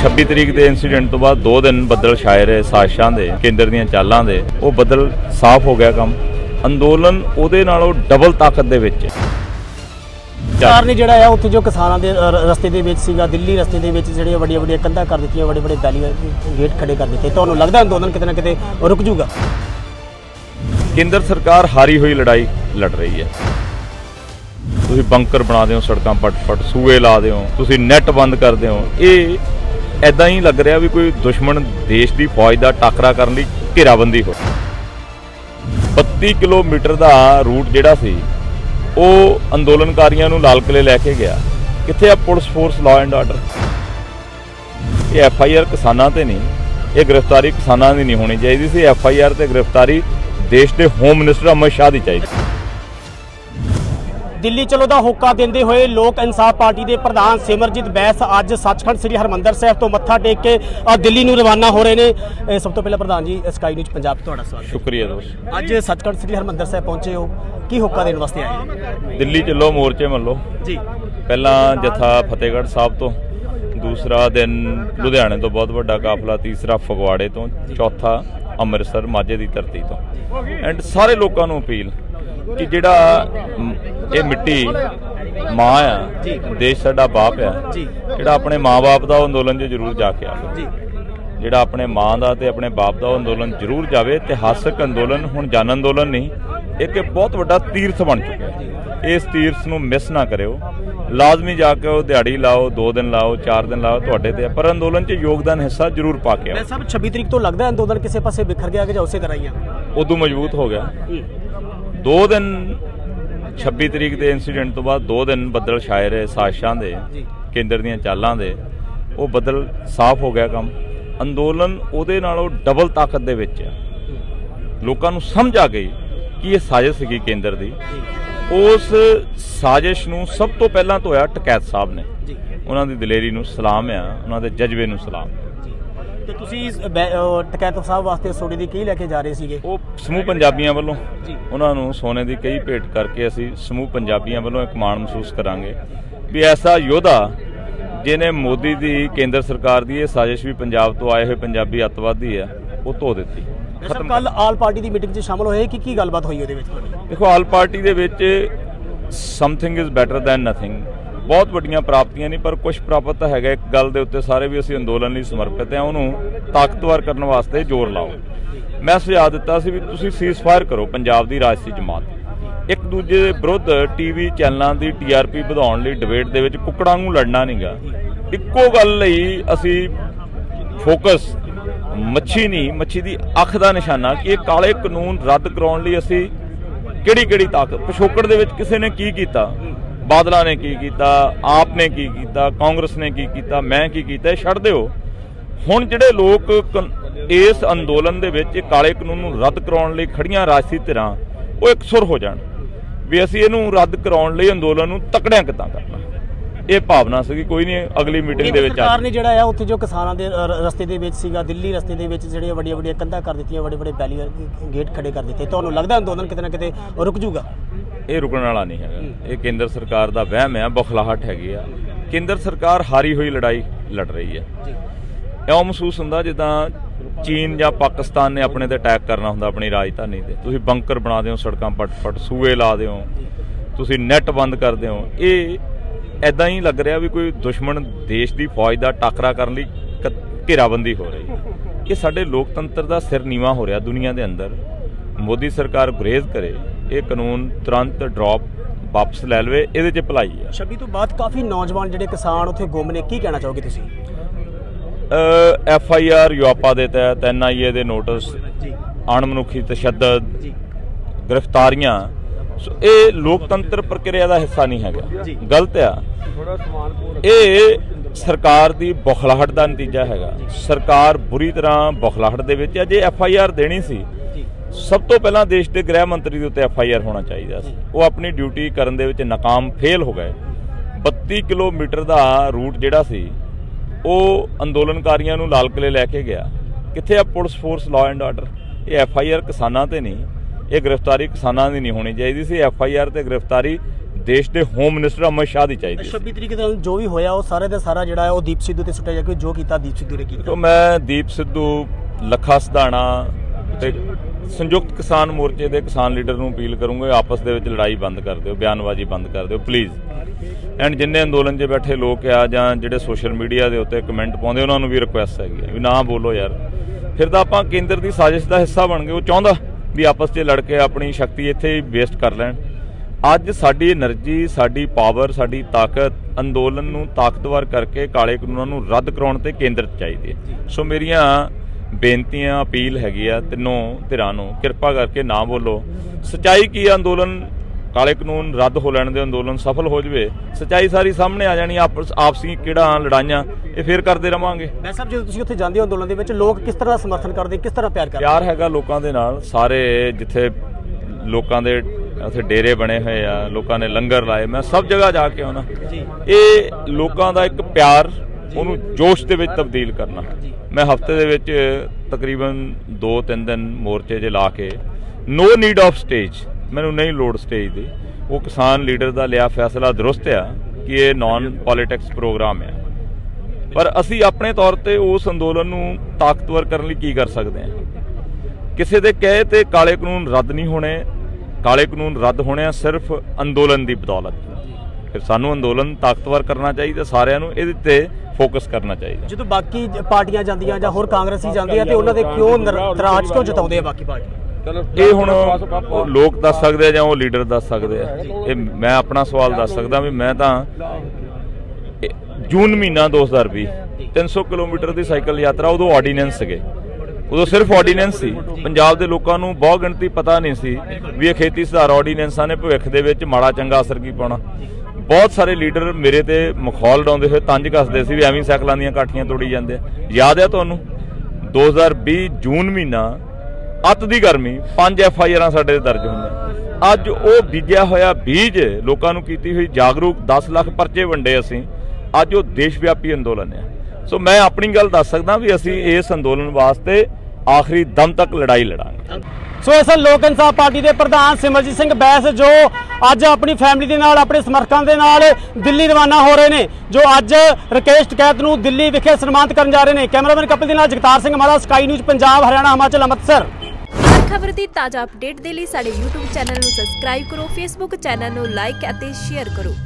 26 ਤਰੀਕ ਦੇ ਇਨਸੀਡੈਂਟ ਤੋਂ ਬਾਅਦ ਦੋ ਦਿਨ ਬੱਦਲ ਛਾਏ ਰਹੇ ਸਾਜ਼ਿਸ਼ਾਂ ਦੇ, ਕੇਂਦਰ ਦੀਆਂ ਚਾਲਾਂ ਦੇ। ਉਹ ਬੱਦਲ ਸਾਫ਼ ਹੋ ਗਿਆ, ਕੰਮ ਅੰਦੋਲਨ ਉਹਦੇ ਨਾਲੋਂ ਡਬਲ ਤਾਕਤ ਦੇ ਵਿੱਚ। ਕਾਰਨ ਜਿਹੜਾ ਹੈ ਉੱਥੇ ਜੋ ਕਿਸਾਨਾਂ ਦੇ ਰਸਤੇ ਦੇ ਵਿੱਚ ਸੀਗਾ, ਦਿੱਲੀ ਰਸਤੇ ਦੇ ਵਿੱਚ ਜਿਹੜੀਆਂ ਵੱਡੀਆਂ ਵੱਡੀਆਂ ਕੰਧਾਂ ਕਰ ਦਿੱਤੀਆਂ, ਵੱਡੇ ਵੱਡੇ ਬੈਰੀਅਰ ਗੇਟ ਖੜੇ ਕਰ ਦਿੱਤੇ। ਤੁਹਾਨੂੰ ਲੱਗਦਾ ਅੰਦੋਲਨ ਕਿਤੇ ਨਾ ਕਿਤੇ ਰੁਕ ਜੂਗਾ? ਕੇਂਦਰ ਸਰਕਾਰ ਹਾਰੀ ਹੋਈ ਲੜਾਈ ਲੜ ਰਹੀ ਹੈ। ਤੁਸੀਂ ਬੰਕਰ ਬਣਾ ਦਿਓ, ਸੜਕਾਂ ਪਟ-ਪਟ, ਸੂਏ ਲਾ ਦਿਓ, ਤੁਸੀਂ ਨੈੱਟ ਬੰਦ ਕਰ ਦਿਓ। ਇਹ ਐਦਾਂ ਹੀ ਲੱਗ ਰਿਹਾ ਵੀ ਕੋਈ ਦੁਸ਼ਮਣ ਦੇਸ਼ ਦੀ ਫੌਜ ਦਾ ਟਾਕਰਾ ਕਰਨ ਲਈ ਘੇਰਾਬੰਦੀ ਹੋ। 32 ਕਿਲੋਮੀਟਰ ਦਾ ਰੂਟ ਜਿਹੜਾ ਸੀ ਉਹ ਅੰਦੋਲਨਕਾਰੀਆਂ ਨੂੰ ਲਾਲ ਕਿਲੇ ਲੈ ਕੇ ਗਿਆ। ਕਿੱਥੇ ਆ police force, law and order? ਇਹ FIR ਕਿਸਾਨਾਂ 'ਤੇ ਨਹੀਂ, ਇਹ ਗ੍ਰਿਫਤਾਰੀ ਕਿਸਾਨਾਂ ਦੀ ਨਹੀਂ ਹੋਣੀ ਚਾਹੀਦੀ ਸੀ। FIR 'ਤੇ ਗ੍ਰਿਫਤਾਰੀ ਦੇਸ਼ ਦੇ ਹੋਮ ਮਿਨਿਸਟਰ ਅਮਿਤ ਸ਼ਾਹ ਦੀ ਚਾਹੀਦੀ। ਦਿੱਲੀ ਚਲੋ ਦਾ ਹੋਕਾ ਦਿੰਦੇ ਹੋਏ ਲੋਕ ਇਨਸਾਫ ਪਾਰਟੀ ਦੇ ਪ੍ਰਧਾਨ ਸਿਮਰਜੀਤ ਬੈਂਸ ਅੱਜ ਸੱਚਖੰਡ ਸ੍ਰੀ ਹਰਿਮੰਦਰ ਸਾਹਿਬ ਤੋਂ ਮੱਥਾ ਟੇਕ ਕੇ ਦਿੱਲੀ ਨੂੰ ਰਵਾਨਾ ਹੋ ਰਹੇ ਨੇ। ਸਭ ਤੋਂ ਪਹਿਲਾਂ ਪ੍ਰਧਾਨ ਜੀ, ਸਕਾਈ ਨਿਊਜ਼ ਪੰਜਾਬ ਤੁਹਾਡਾ ਸਵਾਗਤ ਹੈ। ਸ਼ੁਕਰੀਆ ਦੋਸਤ। ਅੱਜ ਸੱਚਖੰਡ ਸ੍ਰੀ ਹਰਿਮੰਦਰ ਸਾਹਿਬ ਪਹੁੰਚੇ ਹੋ, ਕੀ ਹੋਕਾ ਦੇਣ ਵਾਸਤੇ ਆਏ? ਦਿੱਲੀ ਚਲੋ ਮੋਰਚੇ ਵੱਲੋਂ ਜੀ, ਪਹਿਲਾਂ ਜਥਾ ਫਤਿਹਗੜ੍ਹ ਸਾਹਿਬ ਤੋਂ, ਦੂਸਰਾ ਦਿਨ ਲੁਧਿਆਣੇ ਤੋਂ ਬਹੁਤ ਵੱਡਾ ਕਾਫਲਾ, ਤੀਸਰਾ ਫਗਵਾੜੇ ਤੋਂ, ਚੌਥਾ ਅੰਮ੍ਰਿਤਸਰ ਮਾਝੇ ਦੀ ਧਰਤੀ ਤੋਂ। ਐਂਡ ਸਾਰੇ ਲੋਕਾਂ ਨੂੰ ਅਪੀਲ ਕਿ ਜਿਹੜਾ ਇਹ ਮਿੱਟੀ ਮਾਂ ਆ, ਦੇਸ਼ ਸਾਡਾ ਬਾਪ ਆ, ਜਿਹੜਾ ਆਪਣੇ ਮਾਂ ਬਾਪ ਦਾ ਅੰਦੋਲਨ 'ਚ ਜ਼ਰੂਰ ਜਾ ਕੇ ਆਵੇ। ਜਿਹੜਾ ਆਪਣੇ ਮਾਂ ਦਾ ਤੇ ਆਪਣੇ ਬਾਪ ਦਾ ਅੰਦੋਲਨ ਜ਼ਰੂਰ ਜਾਵੇ। ਇਤਿਹਾਸਕ ਅੰਦੋਲਨ ਹੁਣ ਜਨ ਅੰਦੋਲਨ ਨਹੀਂ, ਇੱਕ ਬਹੁਤ ਵੱਡਾ ਤੀਰਥ ਬਣ ਚੁੱਕਿਆ। ਇਸ ਤੀਰਥ ਨੂੰ ਮਿਸ ਨਾ ਕਰਿਓ, ਲਾਜ਼ਮੀ ਜਾ ਕੇ ਉਹ ਦਿਹਾੜੀ ਲਾਓ, 2 ਦਿਨ ਲਾਓ, 4 ਦਿਨ ਲਾਓ, ਤੁਹਾਡੇ ਤੇ। ਪਰ ਅੰਦੋਲਨ 'ਚ ਯੋਗਦਾਨ ਹਿੱਸਾ ਜ਼ਰੂਰ ਪਾ ਕੇ ਆਓ। ਸਭ 26 ਤਰੀਕ ਤੋਂ ਲੱਗਦਾ ਅੰਦੋਲਨ ਕਿਸੇ ਪਾਸੇ ਬਿਖਰ ਗਿਆ ਕਿ ਜਾਂ ਉਸੇ ਤਰ੍ਹਾਂ ਹੀ ਆ? ਉਦੋਂ ਮਜ਼ਬੂਤ ਹੋ ਗਿਆ। 2 ਦਿਨ 26 ਤਰੀਕ ਦੇ ਇਨਸੀਡੈਂਟ ਤੋਂ ਬਾਅਦ 2 ਦਿਨ ਬੱਦਲ ਛਾਏ ਰਹੇ ਸਾਜ਼ਿਸ਼ਾਂ ਦੇ, ਕੇਂਦਰ ਦੀਆਂ ਚਾਲਾਂ ਦੇ। ਉਹ ਬੱਦਲ ਸਾਫ਼ ਹੋ ਗਿਆ, ਕੰਮ ਅੰਦੋਲਨ ਉਹਦੇ ਨਾਲੋਂ ਡਬਲ ਤਾਕਤ ਦੇ ਵਿੱਚ ਆ। ਲੋਕਾਂ ਨੂੰ ਸਮਝ ਆ ਗਈ ਕਿ ਇਹ ਸਾਜ਼ਿਸ਼ ਸੀਗੀ ਕੇਂਦਰ ਦੀ। ਉਸ ਸਾਜ਼ਿਸ਼ ਨੂੰ ਸਭ ਤੋਂ ਪਹਿਲਾਂ ਧੋਇਆ ਟਕੈਤ ਸਾਹਿਬ ਨੇ। ਉਹਨਾਂ ਦੀ ਦਲੇਰੀ ਨੂੰ ਸਲਾਮ ਆ, ਉਹਨਾਂ ਦੇ ਜਜ਼ਬੇ ਨੂੰ ਸਲਾਮ। ਤੇ ਤੁਸੀਂ ਟਕੈਤ ਸਾਹਿਬ ਵਾਸਤੇ ਸੋਨੇ ਦੀ ਕਹੀ ਲੈ ਕੇ ਜਾ ਰਹੇ ਸੀਗੇ? ਉਹ ਸਮੂਹ ਪੰਜਾਬੀਆਂ ਵੱਲੋਂ ਉਹਨਾਂ ਨੂੰ ਸੋਨੇ ਦੀ ਕਹੀ ਭੇਟ ਕਰਕੇ ਅਸੀਂ ਸਮੂਹ ਪੰਜਾਬੀਆਂ ਵੱਲੋਂ ਇੱਕ ਮਾਣ ਮਹਿਸੂਸ ਕਰਾਂਗੇ ਵੀ ਐਸਾ ਯੋਧਾ ਜਿਹਨੇ ਮੋਦੀ ਦੀ, ਕੇਂਦਰ ਸਰਕਾਰ ਦੀ ਇਹ ਸਾਜ਼ਿਸ਼ ਵੀ ਪੰਜਾਬ ਤੋਂ ਆਏ ਹੋਏ ਪੰਜਾਬੀ ਅੱਤਵਾਦੀ ਆ, ਉਹ ਧੋ ਦਿੱਤੀ। ਕੱਲ ਆਲ ਪਾਰਟੀ ਦੀ ਮੀਟਿੰਗ 'ਚ ਸ਼ਾਮਲ ਹੋਏ, ਕੀ ਗੱਲਬਾਤ ਹੋਈ ਉਹਦੇ ਵਿੱਚ? ਦੇਖੋ, ਆਲ ਪਾਰਟੀ ਦੇ ਵਿੱਚ something is better than nothing. ਬਹੁਤ ਵੱਡੀਆਂ ਪ੍ਰਾਪਤੀਆਂ ਨਹੀਂ, ਪਰ ਕੁਝ ਪ੍ਰਾਪਤ ਤਾਂ ਹੈਗਾ। ਇੱਕ ਗੱਲ ਦੇ ਉੱਤੇ ਸਾਰੇ ਵੀ ਅਸੀਂ ਅੰਦੋਲਨ ਲਈ ਸਮਰਪਿਤ ਹਾਂ, ਉਹਨੂੰ ਤਾਕਤਵਰ ਕਰਨ ਵਾਸਤੇ ਜ਼ੋਰ ਲਾਓ। ਮੈਂ ਸੁਝਾਅ ਦਿੱਤਾ ਸੀ ਵੀ ਤੁਸੀਂ ਸੀਜ਼ਫਾਇਰ ਕਰੋ। ਪੰਜਾਬ ਦੀ ਰਾਜਸੀ ਜਮਾਤ ਇੱਕ ਦੂਜੇ ਦੇ ਵਿਰੁੱਧ TV ਚੈਨਲਾਂ ਦੀ TRP ਵਧਾਉਣ ਲਈ ਡਿਬੇਟ ਦੇ ਵਿੱਚ ਕੁੱਕੜਾਂ ਨੂੰ ਲੜਨਾ ਨਹੀਂਗਾ। ਇੱਕੋ ਗੱਲ ਲਈ ਅਸੀਂ ਫੋਕਸ, ਮੱਛੀ ਨਹੀਂ, ਮੱਛੀ ਦੀ ਅੱਖ ਦਾ ਨਿਸ਼ਾਨਾ ਕਿ ਇਹ ਕਾਲੇ ਕਾਨੂੰਨ ਰੱਦ ਕਰਾਉਣ ਲਈ ਅਸੀਂ ਕਿਹੜੀ ਤਾਕਤ। ਪਿਛੋਕੜ ਦੇ ਵਿੱਚ ਕਿਸੇ ਨੇ ਕੀ ਕੀਤਾ, ਬਾਦਲਾਂ ਨੇ ਕੀ ਕੀਤਾ, ਆਪ ਨੇ ਕੀ ਕੀਤਾ, ਕਾਂਗਰਸ ਨੇ ਕੀ ਕੀਤਾ, ਮੈਂ ਕੀ ਕੀਤਾ, ਛੱਡ ਦਿਓ। ਹੁਣ ਜਿਹੜੇ ਲੋਕ ਇਸ ਅੰਦੋਲਨ ਦੇ ਵਿੱਚ ਕਾਲੇ ਕਾਨੂੰਨ ਨੂੰ ਰੱਦ ਕਰਾਉਣ ਲਈ ਖੜੀਆਂ ਰਾਜਸੀ ਧਿਰਾਂ, ਉਹ ਇੱਕ ਸੁਰ ਹੋ ਜਾਣ ਵੀ ਅਸੀਂ ਇਹਨੂੰ ਰੱਦ ਕਰਾਉਣ ਲਈ ਅੰਦੋਲਨ ਨੂੰ ਤਕੜਿਆਂ ਕਿੱਦਾਂ ਕਰਨਾ। ਇਹ ਭਾਵਨਾ ਸੀਗੀ। ਕੋਈ ਨਹੀਂ, ਅਗਲੀ ਮੀਟਿੰਗ ਦੇ ਵਿੱਚ ਸਰਕਾਰ ਨੇ ਜਿਹੜਾ ਆ ਉੱਥੇ ਜੋ ਕਿਸਾਨਾਂ ਦੇ ਰਸਤੇ ਦੇ ਵਿੱਚ ਸੀਗਾ, ਦਿੱਲੀ ਰਸਤੇ ਦੇ ਵਿੱਚ ਜਿਹੜੀਆਂ ਵੱਡੀਆਂ ਵੱਡੀਆਂ ਕੰਧਾਂ ਕਰ ਦਿੱਤੀਆਂ, ਵੱਡੇ ਵੱਡੇ ਬੈਰੀਅਰ ਗੇਟ ਖੜੇ ਕਰ ਦਿੱਤੇ। ਤੁਹਾਨੂੰ ਲੱਗਦਾ ਅੰਦੋਲਨ ਕਿਤੇ ਨਾ ਕਿਤੇ ਰੁਕ ਜੂਗਾ? ਇਹ ਰੁਕਣ ਵਾਲਾ ਨਹੀਂ ਹੈਗਾ। ਇਹ ਕੇਂਦਰ ਸਰਕਾਰ ਦਾ ਵਹਿਮ ਹੈ, ਬੁਖਲਾਹਟ ਹੈਗੀ ਆ। ਕੇਂਦਰ ਸਰਕਾਰ ਹਾਰੀ ਹੋਈ ਲੜਾਈ ਲੜ ਰਹੀ ਹੈ। ਇਉਂ ਮਹਿਸੂਸ ਹੁੰਦਾ ਜਿੱਦਾਂ ਚੀਨ ਜਾਂ ਪਾਕਿਸਤਾਨ ਨੇ ਆਪਣੇ ਤੇ ਅਟੈਕ ਕਰਨਾ ਹੁੰਦਾ, ਆਪਣੀ ਰਾਜਧਾਨੀ ਤੇ। ਤੁਸੀਂ ਬੰਕਰ ਬਣਾ ਦਿਓ, ਸੜਕਾਂ ਪਟ-ਪਟ, ਸੂਏ ਲਾ ਦਿਓ, ਤੁਸੀਂ ਨੈੱਟ ਬੰਦ ਕਰ ਦਿਓ। ਇਹ ਐਦਾਂ ਹੀ ਲੱਗ ਰਿਹਾ ਵੀ ਕੋਈ ਦੁਸ਼ਮਣ ਦੇਸ਼ ਦੀ ਫੌਜ ਦਾ ਟਾਕਰਾ ਕਰਨ ਲਈ ਘੇਰਾਬੰਦੀ ਹੋ ਰਹੀ ਹੈ। ਇਹ ਸਾਡੇ ਲੋਕਤੰਤਰ ਦਾ ਸਿਰ ਨੀਵਾਂ ਹੋ ਰਿਹਾ ਦੁਨੀਆ ਦੇ ਅੰਦਰ। ਮੋਦੀ ਸਰਕਾਰ ਗੁਰੇਜ਼ ਕਰੇ, ਇਹ ਕਾਨੂੰਨ ਤੁਰੰਤ ਡ੍ਰੌਪ ਵਾਪਸ ਲੈ ਲਵੇ, ਇਹਦੇ 'ਚ ਭਲਾਈ ਹੈ। 26 ਤੋਂ ਬਾਅਦ ਕਾਫੀ ਨੌਜਵਾਨ ਜਿਹੜੇ ਕਿਸਾਨ ਉੱਥੇ ਗੁੰਮ ਨੇ, ਕੀ ਕਹਿਣਾ ਚਾਹੋਗੇ ਤੁਸੀਂ? FIR ਯੂਆਪਾ ਦੇ ਤਹਿਤ, NIA ਦੇ ਨੋਟਿਸ, ਅਣਮਨੁੱਖੀ ਤਸ਼ੱਦਦ, ਗ੍ਰਿਫਤਾਰੀਆਂ, ਇਹ ਲੋਕਤੰਤਰ ਪ੍ਰਕਿਰਿਆ ਦਾ ਹਿੱਸਾ ਨਹੀਂ ਹੈਗਾ, ਗਲਤ ਆ। ਇਹ ਸਰਕਾਰ ਦੀ ਬੁਖਲਾਹਟ ਦਾ ਨਤੀਜਾ ਹੈਗਾ। ਸਰਕਾਰ ਬੁਰੀ ਤਰ੍ਹਾਂ ਬੁਖਲਾਹਟ ਦੇ ਵਿੱਚ ਹੈ। ਜੇ FIR ਦੇਣੀ ਸੀ, ਸਭ ਤੋਂ ਪਹਿਲਾਂ ਦੇਸ਼ ਦੇ ਗ੍ਰਹਿ ਮੰਤਰੀ ਦੇ ਉੱਤੇ FIR ਹੋਣਾ ਚਾਹੀਦਾ ਸੀ। ਉਹ ਆਪਣੀ ਡਿਊਟੀ ਕਰਨ ਦੇ ਵਿੱਚ ਨਾਕਾਮ, ਫੇਲ ਹੋ ਗਏ। 32 ਕਿਲੋਮੀਟਰ ਦਾ ਰੂਟ ਜਿਹੜਾ ਸੀ ਉਹ ਅੰਦੋਲਨਕਾਰੀਆਂ ਨੂੰ ਲਾਲ ਕਿਲੇ ਲੈ ਕੇ ਗਿਆ। ਕਿੱਥੇ ਆ police force, law and order? ਇਹ FIR ਕਿਸਾਨਾਂ 'ਤੇ ਨਹੀਂ, ਇਹ ਗ੍ਰਿਫਤਾਰੀ ਕਿਸਾਨਾਂ ਦੀ ਨਹੀਂ ਹੋਣੀ ਚਾਹੀਦੀ ਸੀ। FIR 'ਤੇ ਗ੍ਰਿਫਤਾਰੀ ਦੇਸ਼ ਦੇ ਹੋਮ ਮਿਨਿਸਟਰ ਅਮਿਤ ਸ਼ਾਹ ਦੀ ਚਾਹੀਦੀ ਹੈ। 26 ਤਰੀਕ ਦੇ ਜੋ ਵੀ ਹੋਇਆ ਉਹ ਸਾਰੇ ਦਾ ਸਾਰਾ ਜਿਹੜਾ ਹੈ ਉਹ ਦੀਪ ਸਿੱਧੂ ਤੇ ਸੁੱਟਿਆ ਜਾ ਕੇ ਜੋ ਕੀਤਾ ਦੀਪ ਸਿੱਧੂ ਨੇ ਕੀਤਾ। ਤੋਂ ਮੈਂ ਦੀਪ ਸਿੱਧੂ, ਲੱਖਾ ਸਿਧਾਣਾ ਤੇ ਸੰਯੁਕਤ ਕਿਸਾਨ ਮੋਰਚੇ ਦੇ ਕਿਸਾਨ ਲੀਡਰ ਨੂੰ ਅਪੀਲ ਕਰੂੰਗਾ ਆਪਸ ਦੇ ਵਿੱਚ ਲੜਾਈ ਬੰਦ ਕਰ ਦਿਓ, ਬਿਆਨਬਾਜ਼ੀ ਬੰਦ ਕਰ ਦਿਓ ਪਲੀਜ਼। ਐਂਡ ਜਿੰਨੇ ਅੰਦੋਲਨ 'ਚ ਬੈਠੇ ਲੋਕ ਆ ਜਾਂ ਜਿਹੜੇ ਸੋਸ਼ਲ ਮੀਡੀਆ ਦੇ ਉੱਤੇ ਕਮੈਂਟ ਪਾਉਂਦੇ ਉਹਨਾਂ ਨੂੰ ਵੀ ਰਿਕੁਐਸਟ ਹੈਗੀ ਹੈ ਵੀ ਨਾ ਬੋਲੋ ਯਾਰ, ਫਿਰ ਤਾਂ ਆਪਾਂ ਕੇਂਦਰ ਦੀ ਸਾਜ਼ਿਸ਼ ਦਾ ਹਿੱਸਾ ਬਣ ਗਏ। ਉਹ ਚਾਹੁੰਦਾ ਵੀ ਆਪਸ 'ਚ ਲੜ ਕੇ ਆਪਣੀ ਸ਼ਕਤੀ ਇੱਥੇ ਹੀ ਵੇਸਟ ਕਰ ਲੈਣ। ਅੱਜ ਸਾਡੀ એનર્ਜੀ, ਸਾਡੀ ਪਾਵਰ, ਸਾਡੀ ਤਾਕਤ ਅੰਦੋਲਨ ਨੂੰ ਤਾਕਤਵਰ ਕਰਕੇ ਕਾਲੇ ਕਾਨੂੰਨਾਂ ਨੂੰ ਰੱਦ ਕਰਾਉਣ ਤੇ ਕੇਂਦਰ 'ਚ ਚਾਹੀਦੀ ਹੈ। ਸੋ ਮੇਰੀਆਂ ਬੇਨਤੀਆਂ, ਅਪੀਲ ਹੈਗੀ ਆ ਤਿੰਨੋਂ ਧਿਰਾਂ ਨੂੰ, ਕਿਰਪਾ ਕਰਕੇ ਨਾ ਬੋਲੋ। ਸੱਚਾਈ ਕੀ ਆ, ਅੰਦੋਲਨ ਕਾਲੇ ਕਾਨੂੰਨ ਰੱਦ ਹੋ ਲੈਣ ਦੇ, ਅੰਦੋਲਨ ਸਫਲ ਹੋ ਜਾਵੇ, ਸੱਚਾਈ ਸਾਰੀ ਸਾਹਮਣੇ ਆ ਜਾਣੀ। ਆਪਸੀ ਕਿਹੜਾ ਲੜਾਈਆਂ ਇਹ ਫੇਰ ਕਰਦੇ ਰਵਾਂਗੇ। ਮੈਂ ਸਾਹਿਬ ਜਦੋਂ ਤੁਸੀਂ ਉੱਥੇ ਜਾਂਦੇ ਹੋ ਅੰਦੋਲਨ ਦੇ ਵਿੱਚ ਲੋਕ ਕਿਸ ਤਰ੍ਹਾਂ ਸਮਰਥਨ ਕਰਦੇ, ਕਿਸ ਤਰ੍ਹਾਂ ਪਿਆਰ ਕਰਦੇ? ਪਿਆਰ ਹੈਗਾ ਲੋਕਾਂ ਦੇ ਨਾਲ ਸਾਰੇ, ਜਿੱਥੇ ਲੋਕਾਂ ਦੇ ਉੱਥੇ ਡੇਰੇ ਬਣੇ ਹੋਏ ਆ, ਲੋਕਾਂ ਨੇ ਲੰਗਰ ਲਾਏ, ਮੈਂ ਸਭ ਜਗ੍ਹਾ ਜਾ ਕੇ ਆਉਣਾ। ਇਹ ਲੋਕਾਂ ਦਾ ਇੱਕ ਪਿਆਰ, ਉਹਨੂੰ ਜੋਸ਼ ਦੇ ਵਿੱਚ ਤਬਦੀਲ ਕਰਨਾ। ਮੈਂ ਹਫ਼ਤੇ ਦੇ ਵਿੱਚ ਤਕਰੀਬਨ 2-3 ਦਿਨ ਮੋਰਚੇ 'ਚ ਲਾ ਕੇ ਨੋ ਨੀਡ ਆਫ ਸਟੇਜ, ਮੈਨੂੰ ਨਹੀਂ ਲੋੜ ਸਟੇਜ ਦੀ। ਉਹ ਕਿਸਾਨ ਲੀਡਰ ਦਾ ਲਿਆ ਫੈਸਲਾ ਦਰੁਸਤ ਆ ਕਿ ਇਹ ਨਾਨ ਪੋਲੀਟਿਕਸ ਪ੍ਰੋਗਰਾਮ ਆ, ਪਰ ਅਸੀਂ ਆਪਣੇ ਤੌਰ ਤੇ ਉਸ ਅੰਦੋਲਨ ਨੂੰ ਤਾਕਤਵਰ ਕਰਨ ਲਈ ਕੀ ਕਰ ਸਕਦੇ ਹਾਂ? ਕਿਸੇ ਦੇ ਕਹੇ ਤੇ ਕਾਲੇ ਕਾਨੂੰਨ ਰੱਦ ਨਹੀਂ ਹੋਣੇ, ਕਾਲੇ ਕਾਨੂੰਨ ਰੱਦ ਹੋਣੇ ਆ ਸਿਰਫ ਅੰਦੋਲਨ ਦੀ ਬਦੌਲਤ। ਫਿਰ ਸਾਨੂੰ ਅੰਦੋਲਨ ਤਾਕਤਵਰ ਕਰਨਾ ਚਾਹੀਦਾ, ਸਾਰਿਆਂ ਨੂੰ ਇਹਦੇ ਤੇ ਫੋਕਸ ਕਰਨਾ ਚਾਹੀਦਾ। ਜਦੋਂ ਬਾਕੀ ਪਾਰਟੀਆਂ ਜਾਂਦੀਆਂ ਜਾਂ ਹੋਰ ਕਾਂਗਰਸੀ ਜਾਂਦੀਆਂ ਤੇ ਉਹਨਾਂ ਦੇ ਕਿਉਂ ਨਰਾਜ਼ ਕਿਉਂ ਜਤਾਉਂਦੇ ਆ ਬਾਕੀ ਪਾਰਟੀਆਂ? ਇਹ ਹੁਣ ਲੋਕ ਦੱਸ ਸਕਦੇ ਆ ਜਾਂ ਉਹ ਲੀਡਰ ਦੱਸ ਸਕਦੇ ਆ। ਇਹ ਮੈਂ ਆਪਣਾ ਸਵਾਲ ਦੱਸ ਸਕਦਾ ਵੀ ਮੈਂ ਤਾਂ ਜੂਨ ਮਹੀਨਾ 2020 300 ਕਿਲੋਮੀਟਰ ਦੀ ਸਾਈਕਲ ਯਾਤਰਾ, ਉਦੋਂ ਆਰਡੀਨੈਂਸ ਸੀਗੇ, ਉਦੋਂ ਸਿਰਫ ਆਰਡੀਨੈਂਸ ਸੀ। ਪੰਜਾਬ ਦੇ ਲੋਕਾਂ ਨੂੰ ਬਹੁਤ ਗਿਣਤੀ ਪਤਾ ਨਹੀਂ ਸੀ ਵੀ ਇਹ ਖੇਤੀ ਸੁਧਾਰ ਆਰਡੀਨੈਂਸਾਂ ਨੇ ਭਵਿੱਖ ਦੇ ਵਿੱਚ ਮਾੜਾ ਚੰਗਾ ਅਸਰ ਕੀ ਪਾਉਣਾ। ਬਹੁਤ ਸਾਰੇ ਲੀਡਰ ਮੇਰੇ ਤੇ ਮਖੌਲ ਡਾਉਂਦੇ ਹੋਏ ਤੰਜ ਕੱਸਦੇ ਸੀ ਵੀ ਐਵੇਂ ਸਾਈਕਲਾਂ ਦੀਆਂ ਕਾਠੀਆਂ ਤੋੜੀ ਜਾਂਦੇ। ਯਾਦ ਆ ਤੁਹਾਨੂੰ 2020 ਜੂਨ ਮਹੀਨਾ ਅੱਤ ਦੀ ਗਰਮੀ 5 FIR ਸਾਡੇ ਤੇ ਦਰਜ ਹੁੰਦੇ। ਅੱਜ ਉਹ ਬੀਜਿਆ ਹੋਇਆ ਬੀਜ, ਲੋਕਾਂ ਨੂੰ ਕੀਤੀ ਹੋਈ ਜਾਗਰੂਕ, 10 ਲੱਖ ਪਰਚੇ ਵੰਡੇ ਅਸੀਂ, ਅੱਜ ਉਹ ਦੇਸ਼ ਵਿਆਪੀ ਅੰਦੋਲਨ ਹੈ। ਸੋ ਮੈਂ ਆਪਣੀ ਗੱਲ ਦੱਸ ਸਕਦਾ ਵੀ ਅਸੀਂ ਇਸ ਅੰਦੋਲਨ ਵਾਸਤੇ ਆਖਰੀ ਦਮ ਤੱਕ ਲੜਾਈ ਲੜਾਂਗੇ। ਸੋ ਇਸ ਲੋਕ ਇਨਸਾਫ ਪਾਰਟੀ ਦੇ ਪ੍ਰਧਾਨ ਸਿਮਰਜੀਤ ਸਿੰਘ ਬੈਂਸ ਜੋ ਅੱਜ ਆਪਣੀ ਫੈਮਿਲੀ ਦੇ ਨਾਲ, ਆਪਣੇ ਸਮਰਥਕਾਂ ਦੇ ਨਾਲ ਦਿੱਲੀ ਰਵਾਨਾ ਹੋ ਰਹੇ ਨੇ, ਜੋ ਅੱਜ ਰਕੇਸ਼ ਟਕੈਤ ਨੂੰ ਦਿੱਲੀ ਵਿਖੇ ਸਨਮਾਨਿਤ ਕਰਨ ਜਾ ਰਹੇ ਨੇ। ਕੈਮਰਾਮੈਨ ਕਪਿਲ ਦੇ ਨਾਲ ਜਗਤਾਰ ਸਿੰਘ ਮਾਲਾ, ਸਕਾਈ ਨਿਊਜ਼ ਪੰਜਾਬ, ਹਰਿਆਣਾ, ਹਿਮਾਚਲ, ਅੰਮ੍ਰਿਤਸਰ। हर खबर की ताज़ा अपडेट के लिए साडे यूट्यूब चैनल को सबसक्राइब करो, फेसबुक चैनल को लाइक और शेयर करो।